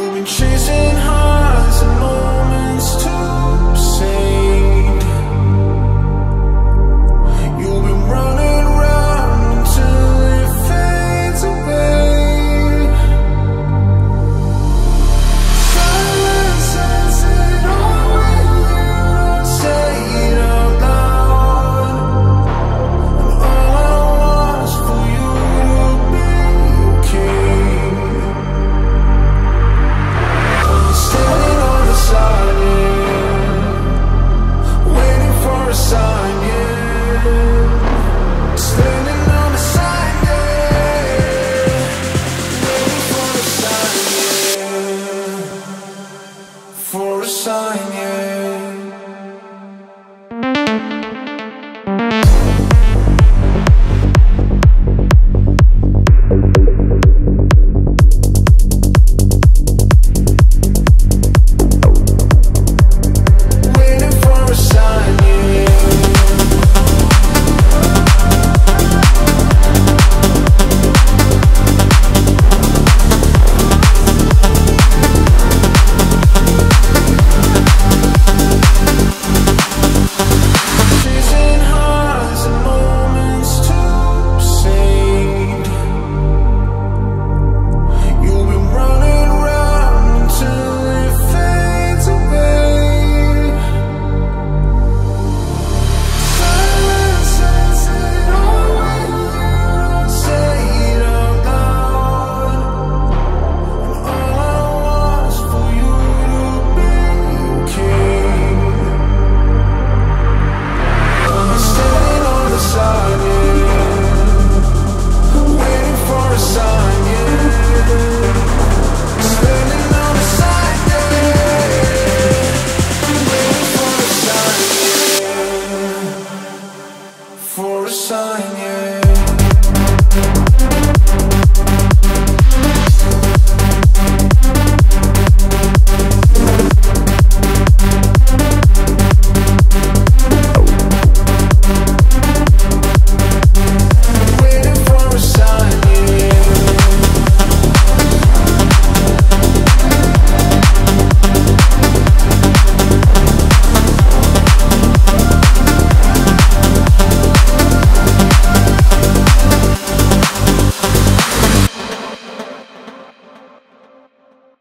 You've been chasing highs and moments to save. You've been running round until it fades away. Silence says it all when you don't say it out loud. And all I want is for you to be okay. I'm standing on the side, yeah, waiting for a sign, yeah. Standing on the side, yeah, waiting for a sign, yeah. For a sign, yeah.